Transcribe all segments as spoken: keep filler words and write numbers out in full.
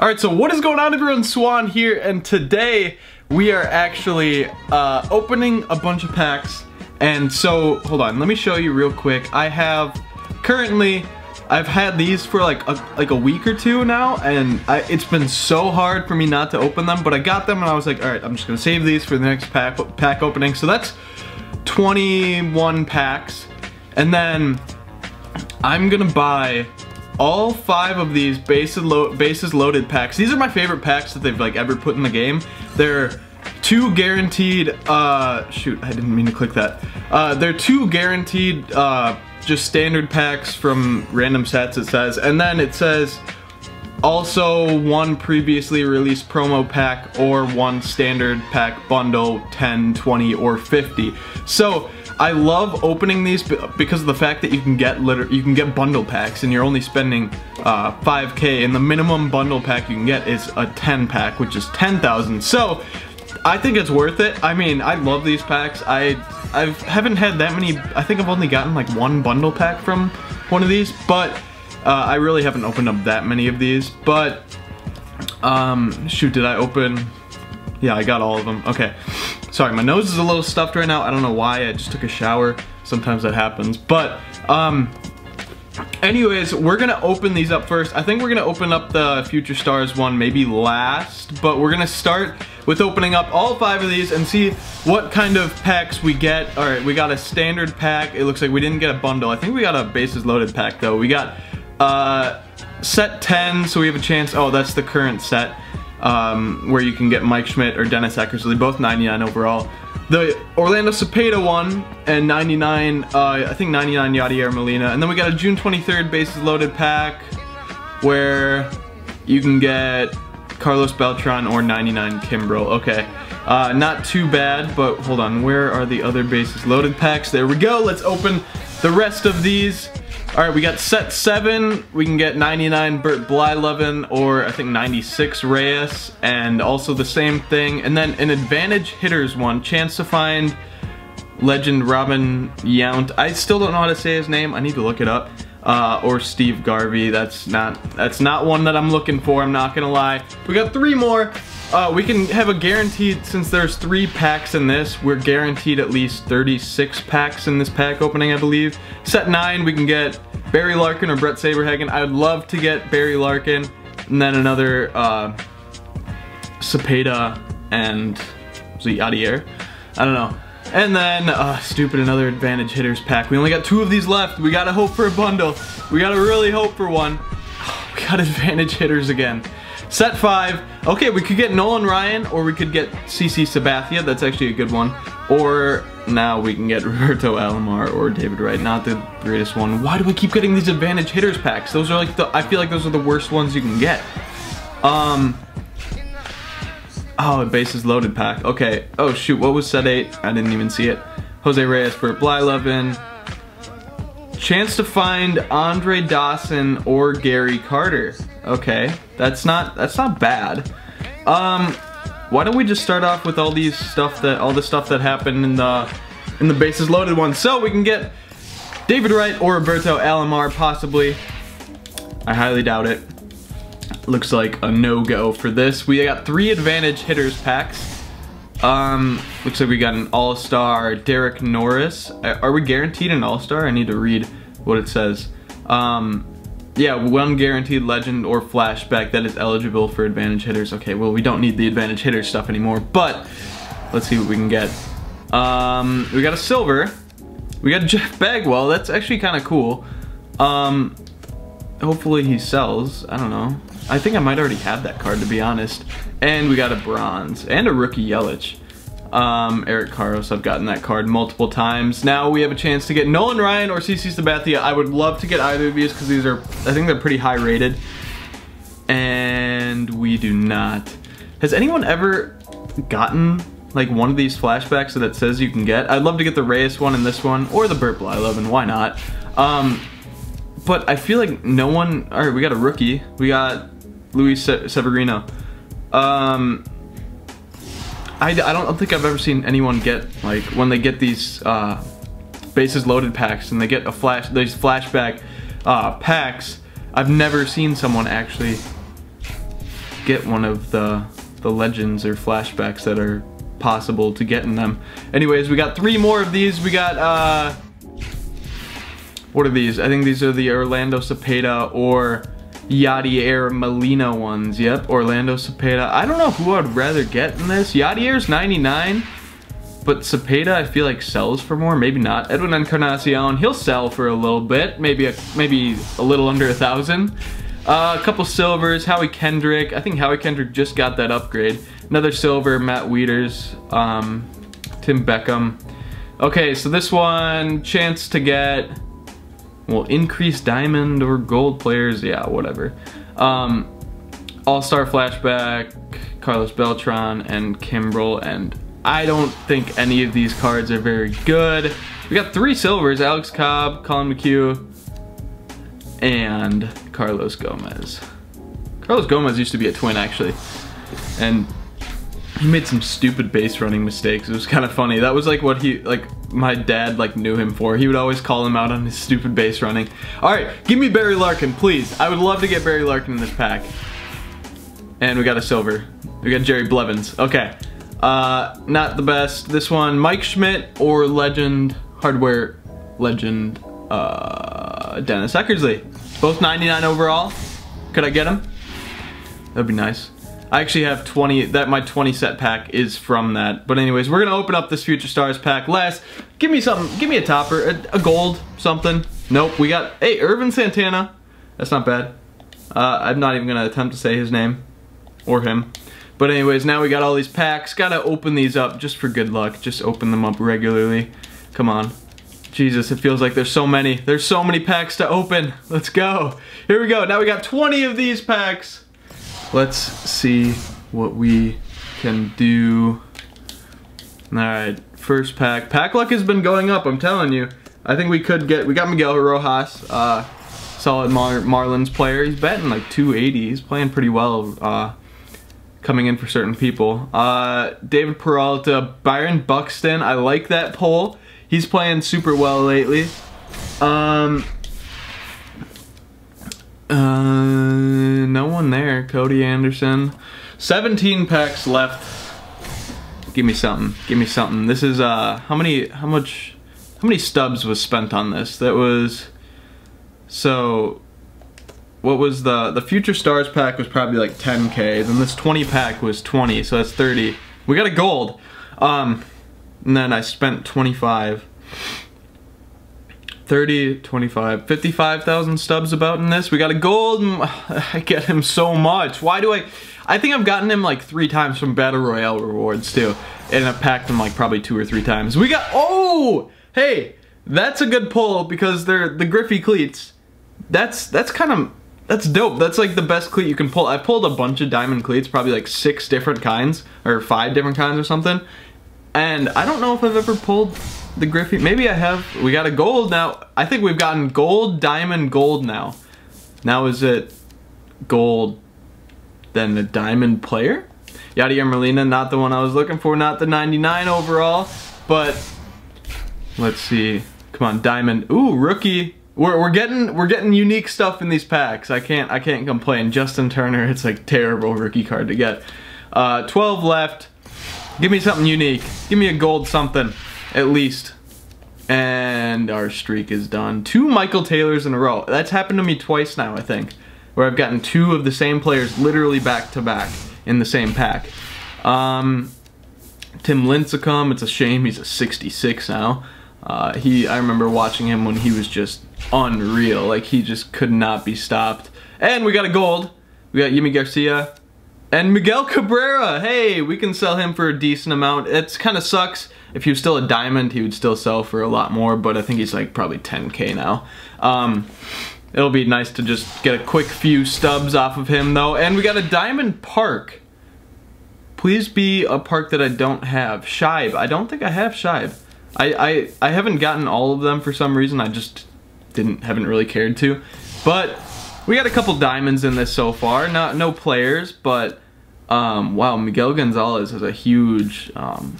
Alright, so what is going on, everyone? Swan here, and today we are actually uh, opening a bunch of packs. And so, hold on, let me show you real quick. I have, currently, I've had these for like a, like a week or two now, and I, it's been so hard for me not to open them, but I got them and I was like, alright, I'm just going to save these for the next pack, pack opening. So that's twenty-one packs, and then I'm going to buy all five of these bases, lo bases loaded packs. These are my favorite packs that they've like ever put in the game. They're two guaranteed, uh, shoot, I didn't mean to click that. Uh, they're two guaranteed, uh, just standard packs from random sets, it says. And then it says also one previously released promo pack or one standard pack bundle, ten, twenty, or fifty. So I love opening these because of the fact that you can get liter you can get bundle packs, and you're only spending uh, five K, and the minimum bundle pack you can get is a ten pack, which is ten thousand. So I think it's worth it. I mean, I love these packs. I I've haven't had that many. I think I've only gotten like one bundle pack from one of these, but uh, I really haven't opened up that many of these. But um, shoot, did I open? Yeah, I got all of them. Okay. Sorry, my nose is a little stuffed right now. I don't know why, I just took a shower. Sometimes that happens. But, um, anyways, we're gonna open these up first. I think we're gonna open up the Future Stars one maybe last, but we're gonna start with opening up all five of these and see what kind of packs we get. Alright, we got a standard pack. It looks like we didn't get a bundle. I think we got a bases loaded pack though. We got, uh, set ten, so we have a chance. Oh, that's the current set. Um, where you can get Mike Schmidt or Dennis Eckersley, both ninety-nine overall. The Orlando Cepeda one and ninety-nine, uh, I think ninety-nine Yadier Molina. And then we got a June twenty-third bases loaded pack where you can get Carlos Beltran or ninety-nine Kimbrel. Okay, uh, not too bad, but hold on, where are the other bases loaded packs? There we go, let's open the rest of these. Alright, we got set seven, we can get ninety-nine Bert Blyleven, or I think ninety-six Reyes, and also the same thing. And then an advantage hitters one, chance to find legend Robin Yount. I still don't know how to say his name, I need to look it up. Uh, or Steve Garvey, that's not, that's not one that I'm looking for, I'm not gonna lie. We got three more. Uh, we can have a guaranteed, since there's three packs in this, we're guaranteed at least thirty-six packs in this pack opening, I believe. Set nine, we can get Barry Larkin or Brett Saberhagen. I would love to get Barry Larkin, and then another uh, Cepeda and Yadier, I don't know. And then, uh, stupid, another advantage hitters pack. We only got two of these left. We gotta hope for a bundle. We gotta really hope for one. We got advantage hitters again. Set five. Okay, we could get Nolan Ryan, or we could get C C Sabathia. That's actually a good one. Or now we can get Roberto Alomar or David Wright. Not the greatest one. Why do we keep getting these advantage hitters packs? Those are like the, I feel like those are the worst ones you can get. Um... Oh, a bases loaded pack. Okay. Oh shoot, what was set eight? I didn't even see it. Jose Reyes, Bert Blyleven. Chance to find Andre Dawson or Gary Carter. Okay, that's not that's not bad. Um, why don't we just start off with all these stuff that all the stuff that happened in the in the bases loaded one, so we can get David Wright or Roberto Alomar possibly. I highly doubt it. Looks like a no-go for this. We got three advantage hitters packs. Um, looks like we got an all-star Derek Norris. Are we guaranteed an all-star? I need to read what it says. Um, yeah, one guaranteed legend or flashback that is eligible for advantage hitters. Okay, well, we don't need the advantage hitter stuff anymore, but let's see what we can get. Um, we got a silver. We got Jeff Bagwell. That's actually kind of cool. Um, hopefully he sells. I don't know. I think I might already have that card, to be honest. And we got a bronze and a rookie Yelich. Um, Eric Carros, I've gotten that card multiple times. Now we have a chance to get Nolan Ryan or C C Sabathia. I would love to get either of these because these are, I think they're pretty high rated. And we do not. Has anyone ever gotten like one of these flashbacks that it says you can get? I'd love to get the Reyes one and this one, or the Bert Blyleven, why not? Um, but I feel like no one, all right, we got a rookie. We got Luis Severino. Um, I, I don't think I've ever seen anyone get, like, when they get these uh, bases loaded packs and they get a flash, these flashback uh, packs, I've never seen someone actually get one of the, the legends or flashbacks that are possible to get in them. Anyways, we got three more of these. We got, uh, what are these? I think these are the Orlando Cepeda or Yadier Molina ones. Yep, Orlando Cepeda. I don't know who I'd rather get in this. Yadier's ninety-nine, but Cepeda I feel like sells for more. Maybe not. Edwin Encarnacion, he'll sell for a little bit. Maybe a, maybe a little under a thousand. Uh, a couple silvers, Howie Kendrick. I think Howie Kendrick just got that upgrade. Another silver, Matt Wieters, um, Tim Beckham. Okay, so this one, chance to get, well, increased diamond or gold players, yeah, whatever. Um, All-Star Flashback, Carlos Beltran, and Kimbrel, and I don't think any of these cards are very good. We got three silvers, Alex Cobb, Colin McHugh, and Carlos Gomez. Carlos Gomez used to be a Twin, actually. And he made some stupid base running mistakes. It was kind of funny. That was like what he, like my dad like knew him for. He would always call him out on his stupid base running. All right, give me Barry Larkin, please. I would love to get Barry Larkin in this pack. And we got a silver. We got Jerry Blevins. Okay, uh, not the best. This one, Mike Schmidt or legend, hardware legend, uh, Dennis Eckersley. Both ninety-nine overall. Could I get him? That'd be nice. I actually have twenty, that my twenty set pack is from that. But anyways, we're gonna open up this Future Stars pack. Last, give me something, give me a topper, a, a gold, something. Nope, we got, hey, Irvin Santana. That's not bad. Uh, I'm not even gonna attempt to say his name or him. But anyways, now we got all these packs. Gotta open these up just for good luck. Just open them up regularly. Come on. Jesus, it feels like there's so many. There's so many packs to open. Let's go. Here we go. Now we got twenty of these packs. Let's see what we can do. All right, first pack. Pack luck has been going up, I'm telling you. I think we could get, we got Miguel Rojas, uh, solid Mar Marlins player. He's batting like two eighty. He's playing pretty well, uh, coming in for certain people. Uh, David Peralta, Byron Buxton. I like that pull. He's playing super well lately. Um, uh, no one there. Cody Anderson. seventeen packs left. Give me something. Give me something. This is uh, how many? How much? How many stubs was spent on this? That was so. What was the the Future Stars pack was probably like ten K. Then this twenty pack was twenty, so that's thirty. We got a gold. Um. And then I spent twenty-five, thirty, twenty-five, fifty-five thousand stubs about in this. We got a gold. I get him so much. Why do I? I think I've gotten him like three times from Battle Royale rewards too. And I've packed him like probably two or three times. We got, oh, hey, that's a good pull because they're the Griffey cleats. That's, that's kind of, that's dope. That's like the best cleat you can pull. I pulled a bunch of diamond cleats, probably like six different kinds or five different kinds or something. And I don't know if I've ever pulled the Griffey. Maybe I have. We got a gold now. I think we've gotten gold, diamond, gold now. Now is it gold, then the diamond player? Yadier Molina, not the one I was looking for. Not the ninety-nine overall. But let's see. Come on, diamond. Ooh, rookie. We're we're getting we're getting unique stuff in these packs. I can't I can't complain. Justin Turner. It's like terrible rookie card to get. Uh, twelve left. Give me something unique. Give me a gold something, at least. And our streak is done. Two Michael Taylors in a row. That's happened to me twice now, I think, where I've gotten two of the same players literally back to back in the same pack. Um, Tim Lincecum, it's a shame he's a sixty-six now. Uh, he, I remember watching him when he was just unreal. Like, he just could not be stopped. And we got a gold. We got Yimi Garcia. And Miguel Cabrera, hey, we can sell him for a decent amount. It kind of sucks. If he was still a diamond, he would still sell for a lot more, but I think he's like probably ten K now. Um, it'll be nice to just get a quick few stubs off of him, though. And we got a diamond park. Please be a park that I don't have. Shibe, I don't think I have Shibe. I, I, I haven't gotten all of them for some reason. I just didn't, haven't really cared to, but we got a couple diamonds in this so far, not no players, but um, wow, Miguel Gonzalez has a huge um,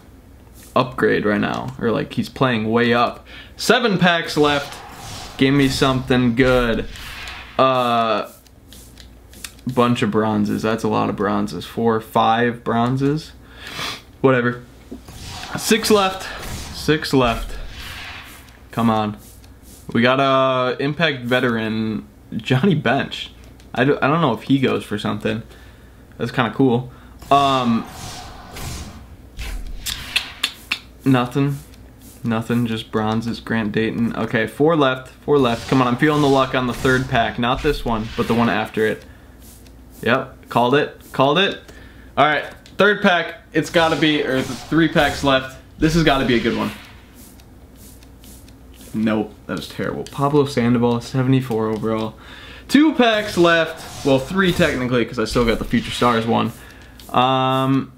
upgrade right now, or like he's playing way up. Seven packs left. Give me something good. Uh, bunch of bronzes. That's a lot of bronzes. Four, five bronzes. Whatever. Six left. Six left. Come on. We got a uh, Impact veteran, Johnny Bench. I, do, I don't know if he goes for something. That's kind of cool. Um, nothing. Nothing, just bronzes, Grant Dayton. Okay, four left, four left. Come on, I'm feeling the luck on the third pack. Not this one, but the one after it. Yep, called it, called it. All right, third pack, it's gotta be, or three packs left. This has gotta be a good one. Nope, that was terrible. Pablo Sandoval, seventy-four overall. Two packs left, well, three technically, because I still got the Future Stars one. Um,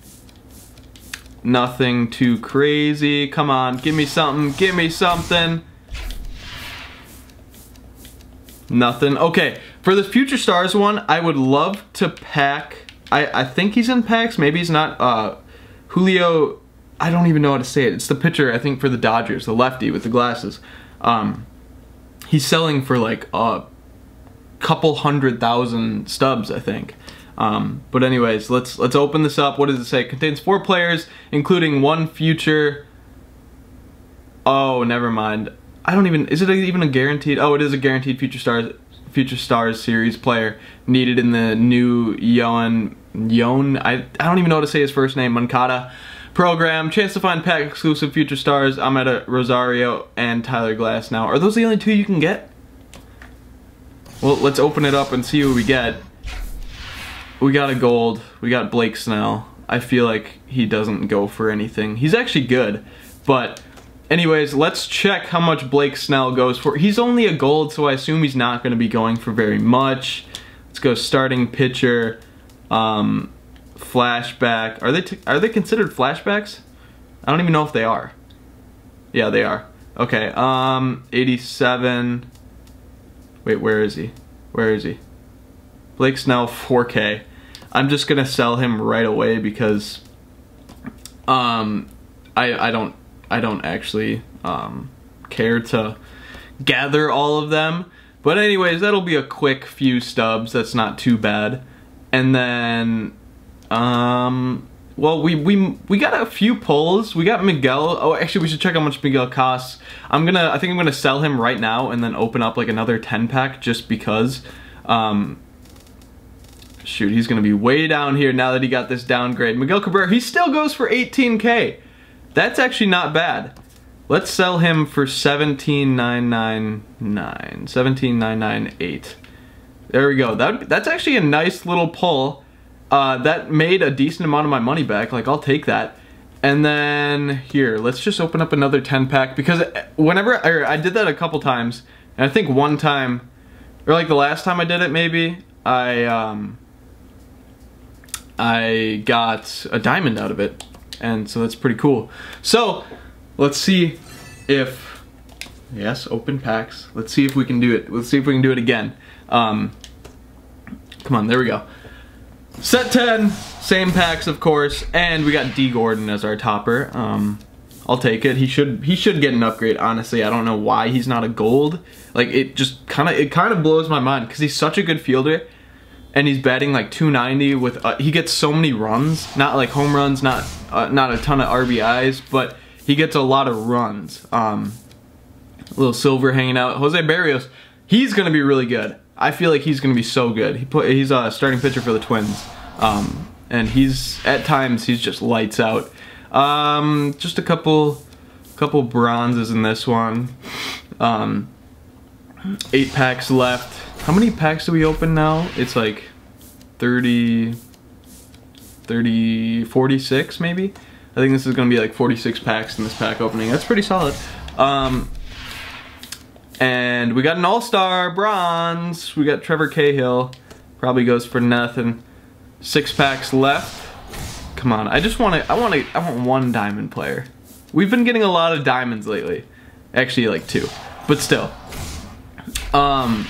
Nothing too crazy. Come on, give me something, give me something. Nothing. Okay, for this Future Stars one, I would love to pack, I, I think he's in packs, maybe he's not, uh, Julio, I don't even know how to say it. It's the pitcher, I think, for the Dodgers, the lefty with the glasses. Um, he's selling for like a couple hundred thousand stubs, I think. Um, but anyways, let's let's open this up. What does it say? Contains four players, including one future. Oh, never mind. I don't even. Is it even a guaranteed? Oh, it is a guaranteed Future Stars, Future Stars Series player needed in the new Yoan Yon. I I don't even know how to say his first name. Moncada program. Chance to find pack exclusive Future Stars. Ahmed Rosario and Tyler Glass. Now, are those the only two you can get? Well, let's open it up and see who we get. We got a gold. We got Blake Snell. I feel like he doesn't go for anything. He's actually good. But anyways, let's check how much Blake Snell goes for. He's only a gold, so I assume he's not going to be going for very much. Let's go starting pitcher. Um, flashback. Are they t are they considered flashbacks? I don't even know if they are. Yeah, they are. Okay. Um, eighty-seven. Wait, where is he? Where is he? Blake Snell, four K. I'm just gonna sell him right away because um, I I don't I don't actually um, care to gather all of them. But anyways, that'll be a quick few stubs. That's not too bad. And then um, well, we we we got a few pulls. We got Miguel. Oh, actually, we should check how much Miguel costs. I'm gonna I think I'm gonna sell him right now and then open up like another ten pack just because. Um, Shoot, he's going to be way down here now that he got this downgrade. Miguel Cabrera, he still goes for eighteen K. That's actually not bad. Let's sell him for seventeen nine ninety-nine. seventeen nine ninety-eight. There we go. That, that's actually a nice little pull. Uh, that made a decent amount of my money back. Like, I'll take that. And then here, let's just open up another ten pack. Because whenever, or I did that a couple times. And I think one time, or like the last time I did it maybe, I... Um, I got a diamond out of it, and so that's pretty cool. So, let's see if, yes, open packs. Let's see if we can do it. Let's see if we can do it again. Um, come on, there we go. Set ten, same packs, of course, and we got D. Gordon as our topper. Um, I'll take it. He should he should get an upgrade. Honestly, I don't know why he's not a gold. Like it just kind of it kind of blows my mind because he's such a good fielder. And he's batting like two ninety with, uh, he gets so many runs, not like home runs, not uh, not a ton of R B Is, but he gets a lot of runs. Um, little Silver hanging out. Jose Barrios, he's going to be really good. I feel like he's going to be so good. He put, he's a starting pitcher for the Twins. Um, and he's, at times, he's just lights out. Um, just a couple, couple bronzes in this one. Um, eight packs left. How many packs do we open now? It's like thirty, forty-six maybe? I think this is gonna be like forty-six packs in this pack opening. That's pretty solid. Um, and we got an all-star bronze. We got Trevor Cahill. Probably goes for nothing. Six packs left. Come on, I just wanna, I wanna, I want one diamond player. We've been getting a lot of diamonds lately. Actually like two, but still. Um,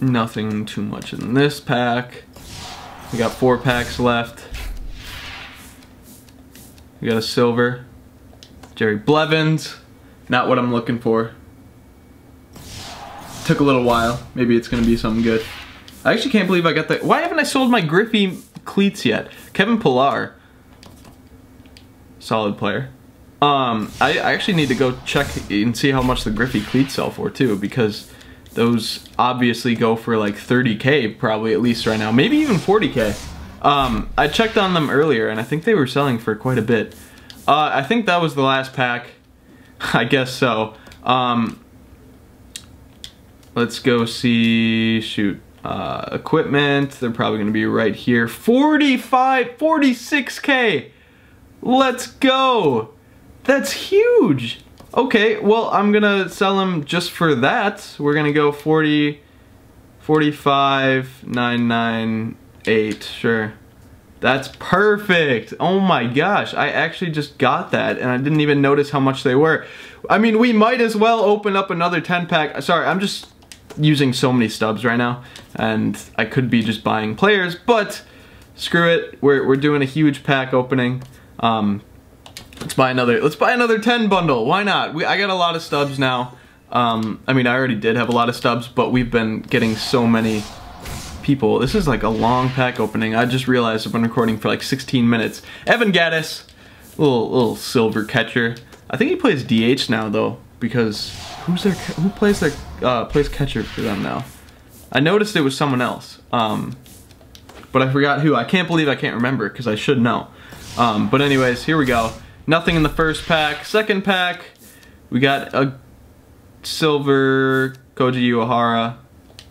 Nothing too much in this pack. We got four packs left. We got a silver. Jerry Blevins. Not what I'm looking for. Took a little while. Maybe it's going to be something good. I actually can't believe I got that. Why haven't I sold my Griffey cleats yet? Kevin Pillar. Solid player. Um, I, I actually need to go check and see how much the Griffey cleats sell for too, because those obviously go for like thirty K probably at least right now, maybe even forty K. Um, I checked on them earlier and I think they were selling for quite a bit. Uh, I think that was the last pack. I guess so. Um, let's go see, shoot, uh, equipment. They're probably going to be right here. forty-five, forty-six K. Let's go. That's huge. Okay, well, I'm going to sell them just for that. We're going to go forty, forty-five, nine ninety-eight, sure. That's perfect. Oh my gosh, I actually just got that and I didn't even notice how much they were. I mean, we might as well open up another ten pack. Sorry, I'm just using so many stubs right now and I could be just buying players, but screw it. We're, we're doing a huge pack opening. Um, Let's buy another, let's buy another ten bundle. Why not? We, I got a lot of stubs now. Um, I mean, I already did have a lot of stubs, but we've been getting so many people. This is like a long pack opening. I just realized I've been recording for like sixteen minutes. Evan Gaddis, little, little silver catcher. I think he plays D H now though, because who's their, who plays their, uh, plays catcher for them now? I noticed it was someone else, um, but I forgot who. I can't believe I can't remember because I should know. Um, but anyways, here we go. Nothing in the first pack. Second pack, we got a silver Koji Uehara.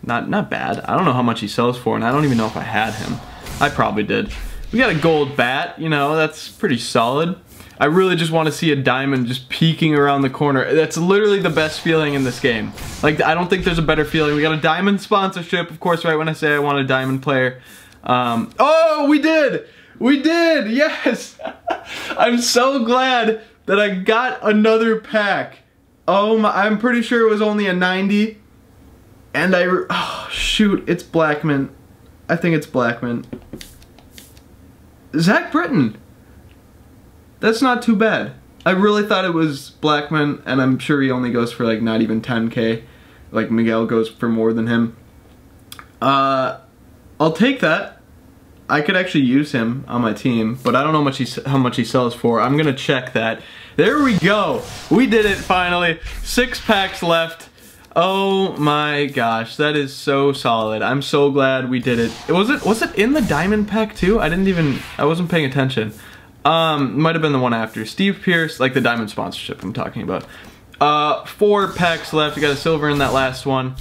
Not not bad. I don't know how much he sells for, and I don't even know if I had him. I probably did. We got a gold bat. You know, that's pretty solid. I really just want to see a diamond just peeking around the corner. That's literally the best feeling in this game. Like, I don't think there's a better feeling. We got a diamond sponsorship, of course, right when I say I want a diamond player. Um, oh, we did! We did, yes! I'm so glad that I got another pack. Oh my, I'm pretty sure it was only a ninety. And I, oh shoot, it's Blackman. I think it's Blackman. Zach Britton. That's not too bad. I really thought it was Blackman, and I'm sure he only goes for like not even ten K. Like Miguel goes for more than him. Uh, I'll take that. I could actually use him on my team, but I don't know much he, how much he sells for. I'm gonna check that. There we go. We did it finally. Six packs left. Oh my gosh, that is so solid. I'm so glad we did it. It was it was it in the diamond pack too? I didn't even I wasn't paying attention. Um, might have been the one after Steve Pierce, like the diamond sponsorship I'm talking about. Uh, four packs left. We got a silver in that last one.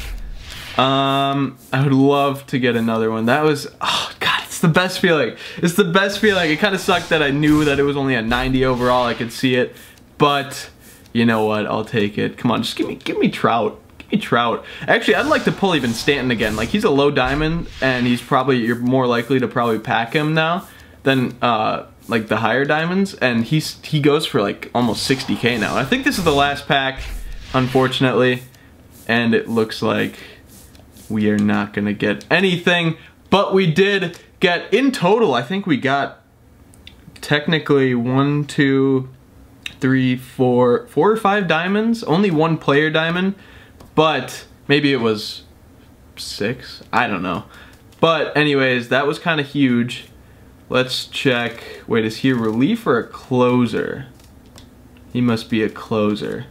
Um, I would love to get another one. That was oh god. The best feeling. It's the best feeling. It kind of sucked that I knew that it was only a ninety overall. I could see it, but you know what? I'll take it. Come on, just give me, give me Trout. Give me Trout. Actually, I'd like to pull even Stanton again. Like he's a low diamond, and he's probably you're more likely to probably pack him now than uh, like the higher diamonds. And he's he goes for like almost sixty K now. I think this is the last pack, unfortunately, and it looks like we are not gonna get anything. But we did. Get in total, I think we got technically one, two, three, four, four or five diamonds. Only one player diamond, but maybe it was six. I don't know. But anyways, that was kind of huge. Let's check. Wait, is he a relief or a closer? He must be a closer.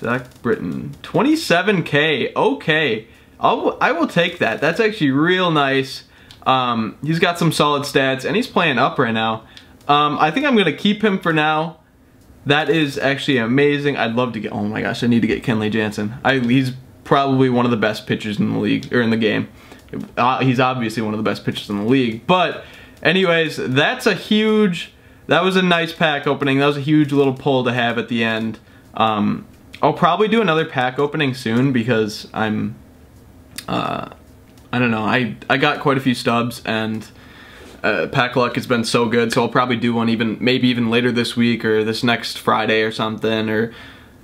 Zach Britton, twenty-seven K. Okay, I'll, I will take that. That's actually real nice. Um, he's got some solid stats, and he's playing up right now. Um, I think I'm going to keep him for now. That is actually amazing. I'd love to get... Oh my gosh, I need to get Kenley Jansen. I, he's probably one of the best pitchers in the league, or in the game. Uh, he's obviously one of the best pitchers in the league. But, anyways, that's a huge... That was a nice pack opening. That was a huge little pull to have at the end. Um, I'll probably do another pack opening soon, because I'm... Uh, I don't know, I, I got quite a few stubs, and uh, pack luck has been so good, so I'll probably do one even, maybe even later this week, or this next Friday or something, or...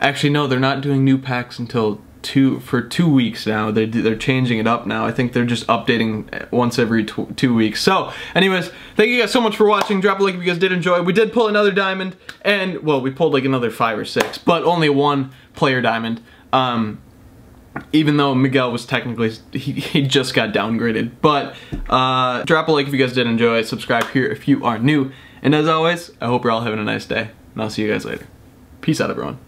Actually, no, they're not doing new packs until two, for two weeks now. They, they're changing it up now. I think they're just updating once every tw two weeks. So, anyways, thank you guys so much for watching. Drop a like if you guys did enjoy. We did pull another diamond, and, well, we pulled like another five or six, but only one player diamond. Um... even though Miguel was technically, he, he just got downgraded. But uh, drop a like if you guys did enjoy, subscribe here if you are new. And as always, I hope you're all having a nice day, and I'll see you guys later. Peace out, everyone.